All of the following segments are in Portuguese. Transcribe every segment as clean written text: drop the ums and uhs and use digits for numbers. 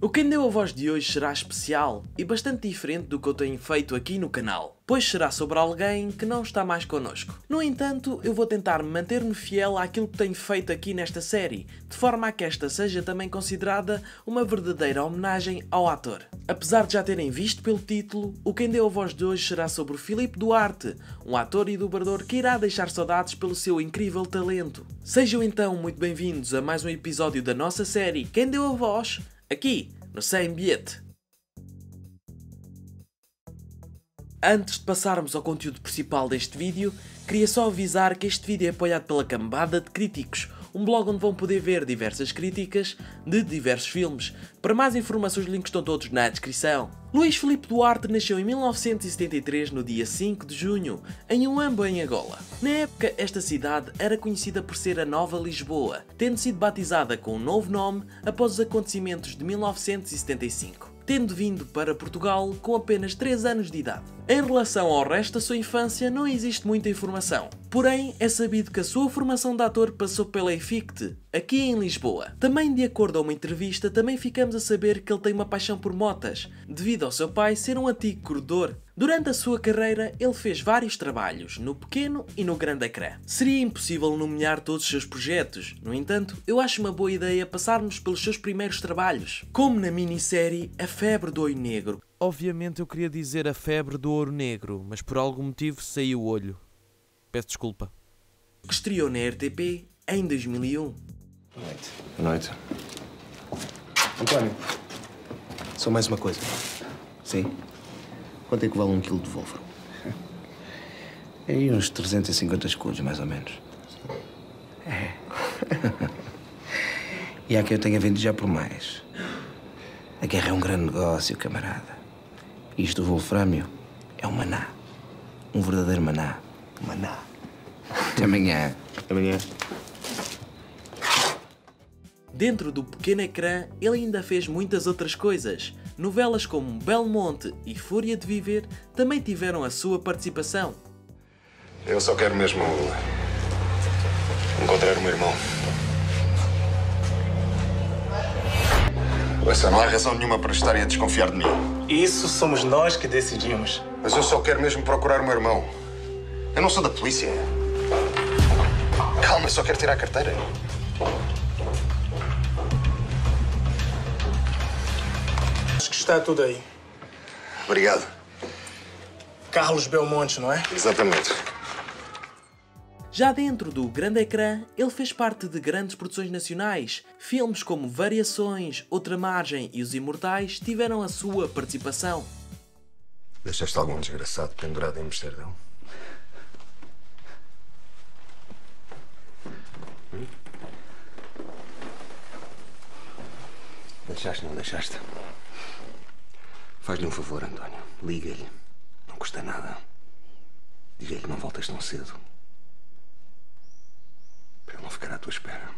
O Quem Deu a Voz de hoje será especial e bastante diferente do que eu tenho feito aqui no canal, pois será sobre alguém que não está mais connosco. No entanto, eu vou tentar manter-me fiel àquilo que tenho feito aqui nesta série, de forma a que esta seja também considerada uma verdadeira homenagem ao ator. Apesar de já terem visto pelo título, o Quem Deu a Voz de hoje será sobre Filipe Duarte, um ator e dublador que irá deixar saudades pelo seu incrível talento. Sejam então muito bem-vindos a mais um episódio da nossa série Quem Deu a Voz, aqui no Sem Bilhete. Antes de passarmos ao conteúdo principal deste vídeo, queria só avisar que este vídeo é apoiado pela Cambada de Críticos, um blog onde vão poder ver diversas críticas de diversos filmes. Para mais informações, os links estão todos na descrição. Luís Filipe Duarte nasceu em 1973, no dia 5 de junho, em Uambo, em Angola. Na época, esta cidade era conhecida por ser a Nova Lisboa, tendo sido batizada com um novo nome após os acontecimentos de 1975, tendo vindo para Portugal com apenas 3 anos de idade. Em relação ao resto da sua infância, não existe muita informação. Porém, é sabido que a sua formação de ator passou pela EFICT, aqui em Lisboa. Também, de acordo a uma entrevista, também ficamos a saber que ele tem uma paixão por motas, devido ao seu pai ser um antigo corredor. Durante a sua carreira, ele fez vários trabalhos, no pequeno e no grande ecrã. Seria impossível nomear todos os seus projetos, no entanto, eu acho uma boa ideia passarmos pelos seus primeiros trabalhos, como na minissérie A Febre do Ouro Negro. Obviamente eu queria dizer A Febre do Ouro Negro, mas por algum motivo saiu o olho. Peço desculpa. Que estreou na RTP em 2001. Boa noite. Boa noite. António, só mais uma coisa. Sim? Quanto é que vale um quilo de Volvo? É aí uns 350 escudos, mais ou menos. É. E há quem eu tenha vendido já por mais. A guerra é um grande negócio, camarada. E isto do Wolframio é um maná. Um verdadeiro maná. Maná. Até amanhã. Até amanhã. Dentro do pequeno ecrã, ele ainda fez muitas outras coisas. Novelas como Belmonte e Fúria de Viver também tiveram a sua participação. Eu só quero mesmo encontrar o meu irmão. Essa não há razão nenhuma para estarem a desconfiar de mim. Isso somos nós que decidimos. Mas eu só quero mesmo procurar o meu irmão. Eu não sou da polícia. Calma, eu só quero tirar a carteira. Acho que está tudo aí. Obrigado. Carlos Belmonte, não é? Exatamente. Já dentro do grande ecrã, ele fez parte de grandes produções nacionais. Filmes como Variações, Outra Margem e Os Imortais tiveram a sua participação. Deixaste algum desgraçado pendurado em Amsterdão? Deixaste, não deixaste? Faz-lhe um favor, António. Liga-lhe. Não custa nada. Diga-lhe que não voltas tão cedo. Para ele não ficar à tua espera.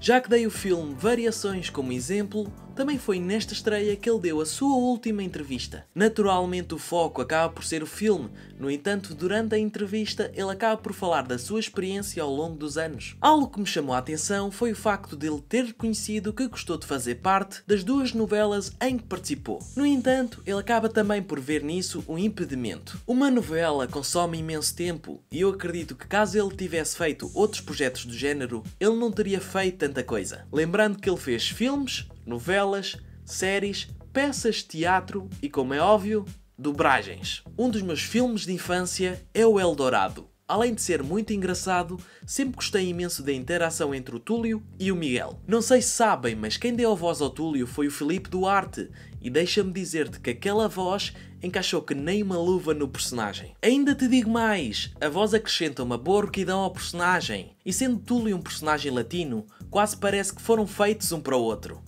Já que dei o filme Variações como exemplo, também foi nesta estreia que ele deu a sua última entrevista. Naturalmente o foco acaba por ser o filme, no entanto, durante a entrevista ele acaba por falar da sua experiência ao longo dos anos. Algo que me chamou a atenção foi o facto de ele ter reconhecido que gostou de fazer parte das duas novelas em que participou. No entanto, ele acaba também por ver nisso um impedimento. Uma novela consome imenso tempo e eu acredito que caso ele tivesse feito outros projetos do género, ele não teria feito tanta coisa. Lembrando que ele fez filmes, novelas, séries, peças de teatro e, como é óbvio, dobragens. Um dos meus filmes de infância é o Eldorado. Além de ser muito engraçado, sempre gostei imenso da interação entre o Túlio e o Miguel. Não sei se sabem, mas quem deu a voz ao Túlio foi o Filipe Duarte, e deixa-me dizer-te que aquela voz encaixou que nem uma luva no personagem. Ainda te digo mais, a voz acrescenta uma boa roquidão ao personagem, e sendo Túlio um personagem latino, quase parece que foram feitos um para o outro.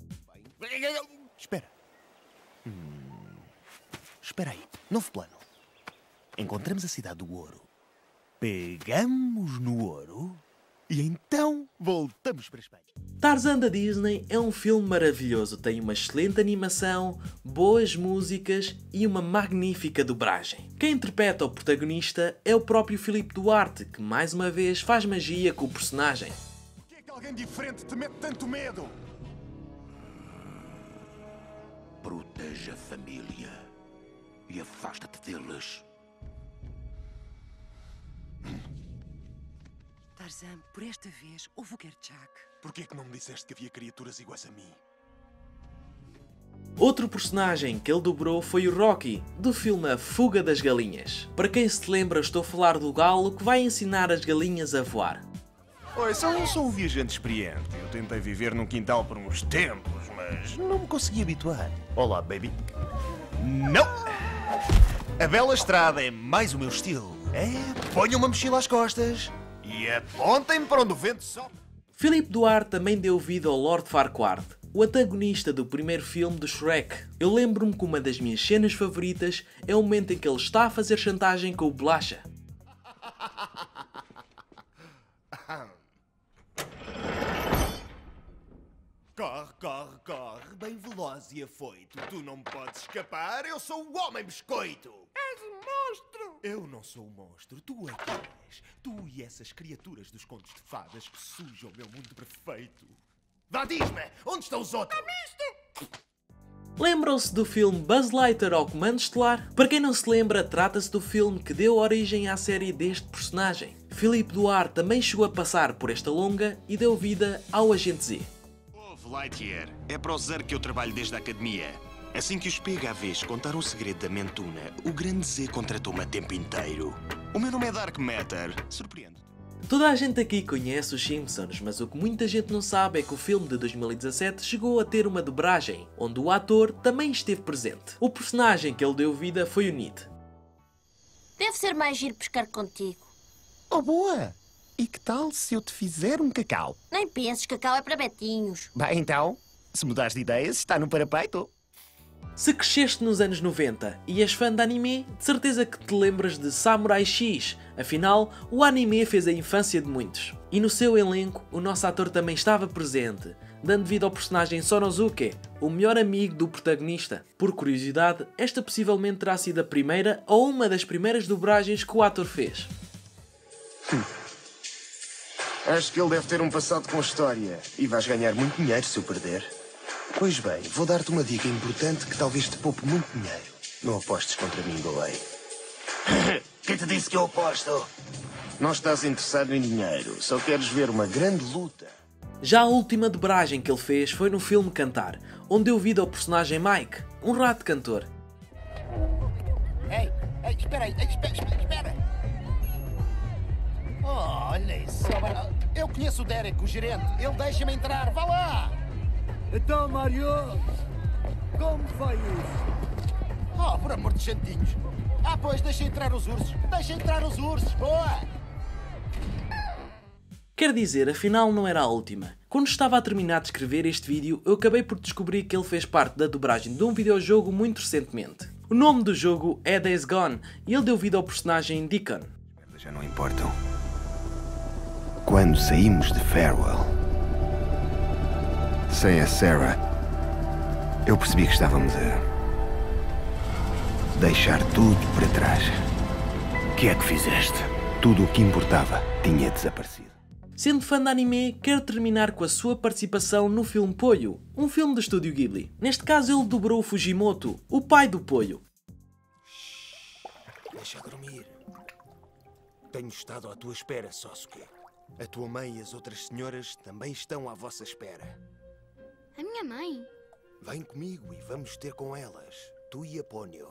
Espera. Espera aí, novo plano. Encontramos a cidade do ouro. Pegamos no ouro e então voltamos para a Espanha. Tarzan da Disney é um filme maravilhoso, tem uma excelente animação, boas músicas e uma magnífica dobragem. Quem interpreta o protagonista é o próprio Filipe Duarte, que mais uma vez faz magia com o personagem. Por que é que alguém diferente te mete tanto medo? seja família e afasta-te deles. Tarzan, por esta vez houve o Gertzak. Porquê é que não me disseste que havia criaturas iguais a mim? Outro personagem que ele dobrou foi o Rocky, do filme A Fuga das Galinhas. Para quem se lembra, estou a falar do galo que vai ensinar as galinhas a voar. Oi, sou um viajante experiente. Eu tentei viver num quintal por uns tempos, mas não me consegui habituar. Olá, baby. Não! A bela estrada é mais o meu estilo. É, ponham uma mochila às costas e apontem-me para onde o vento sobe. Filipe Duarte também deu vida ao Lord Farquaad, o antagonista do primeiro filme do Shrek. Eu lembro-me que uma das minhas cenas favoritas é o momento em que ele está a fazer chantagem com o Blacha. Corre, corre, corre, bem veloz e afoito. Tu não podes escapar, eu sou o Homem-Biscoito. És um monstro! Eu não sou um monstro, tu é que és. Tu e essas criaturas dos contos de fadas que sujam o meu mundo perfeito. Vá, diz-me, onde estão os outros? Lembram-se do filme Buzz Lightyear ao Comando Estelar? Para quem não se lembra, trata-se do filme que deu origem à série deste personagem. Filipe Duarte também chegou a passar por esta longa e deu vida ao Agente Z. Ouve, Lightyear, é para o Zar que eu trabalho desde a academia. Assim que os pega à vez contar o segredo da mentuna, o grande Z contratou-me a tempo inteiro. O meu nome é Dark Matter. Surpreendo. Toda a gente aqui conhece os Simpsons, mas o que muita gente não sabe é que o filme de 2017 chegou a ter uma dobragem, onde o ator também esteve presente. O personagem que ele deu vida foi o Nid. Deve ser mais giro pescar contigo. Oh, boa! E que tal se eu te fizer um cacau? Nem penses, cacau é para betinhos. Bem, então, se mudares de ideias, está no parapeito. Se cresceste nos anos 90 e és fã de anime, de certeza que te lembras de Samurai X. Afinal, o anime fez a infância de muitos. E no seu elenco, o nosso ator também estava presente, dando vida ao personagem Sonosuke, o melhor amigo do protagonista. Por curiosidade, esta possivelmente terá sido a primeira ou uma das primeiras dobragens que o ator fez. Acho que ele deve ter um passado com história e vais ganhar muito dinheiro se o perder. Pois bem, vou dar-te uma dica importante que talvez te poupe muito dinheiro. Não apostes contra mim, Golei. Quem te disse que eu aposto? Não estás interessado em dinheiro, só queres ver uma grande luta. Já a última dobragem que ele fez foi no filme Cantar, onde deu vida ao personagem Mike, um rato cantor. Ei, ei, espera aí, espera. Oh, olha isso. Eu conheço o Derek, o gerente. Ele deixa-me entrar, vá lá! Então, Mario, como vai isso? Oh, por amor de santinhos. Ah, pois, deixa entrar os ursos. Deixa entrar os ursos, boa! Quer dizer, afinal não era a última. Quando estava a terminar de escrever este vídeo, eu acabei por descobrir que ele fez parte da dobragem de um videojogo muito recentemente. O nome do jogo é Days Gone e ele deu vida ao personagem Deacon. As merdas já não importam. Quando saímos de Farewell, sem a Sarah, eu percebi que estávamos a deixar tudo para trás. O que é que fizeste? Tudo o que importava tinha desaparecido. Sendo fã de anime, quero terminar com a sua participação no filme Ponyo, um filme do estúdio Ghibli. Neste caso ele dobrou o Fujimoto, o pai do Ponyo. Deixa dormir. Tenho estado à tua espera, Sasuke. A tua mãe e as outras senhoras também estão à vossa espera. A minha mãe? Vem comigo e vamos ter com elas, tu e a Ponyo.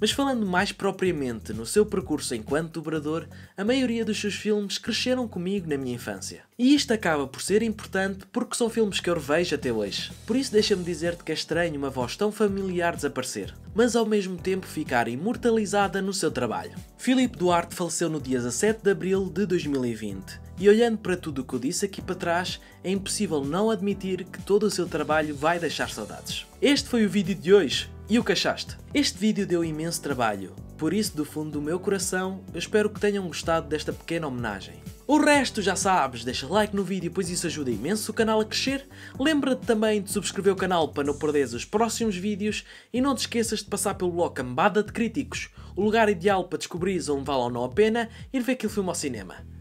Mas falando mais propriamente no seu percurso enquanto dobrador, a maioria dos seus filmes cresceram comigo na minha infância. E isto acaba por ser importante porque são filmes que eu revejo até hoje. Por isso deixa-me dizer-te que é estranho uma voz tão familiar desaparecer, mas ao mesmo tempo ficar imortalizada no seu trabalho. Filipe Duarte faleceu no dia 17 de abril de 2020. E olhando para tudo o que eu disse aqui para trás, é impossível não admitir que todo o seu trabalho vai deixar saudades. Este foi o vídeo de hoje, e o que achaste? Este vídeo deu imenso trabalho, por isso do fundo do meu coração, eu espero que tenham gostado desta pequena homenagem. O resto já sabes, deixa like no vídeo pois isso ajuda imenso o canal a crescer, lembra-te também de subscrever o canal para não perderes os próximos vídeos e não te esqueças de passar pelo blog Cambada de Críticos, o lugar ideal para descobrires onde vale ou não a pena ir ver aquele filme ao cinema.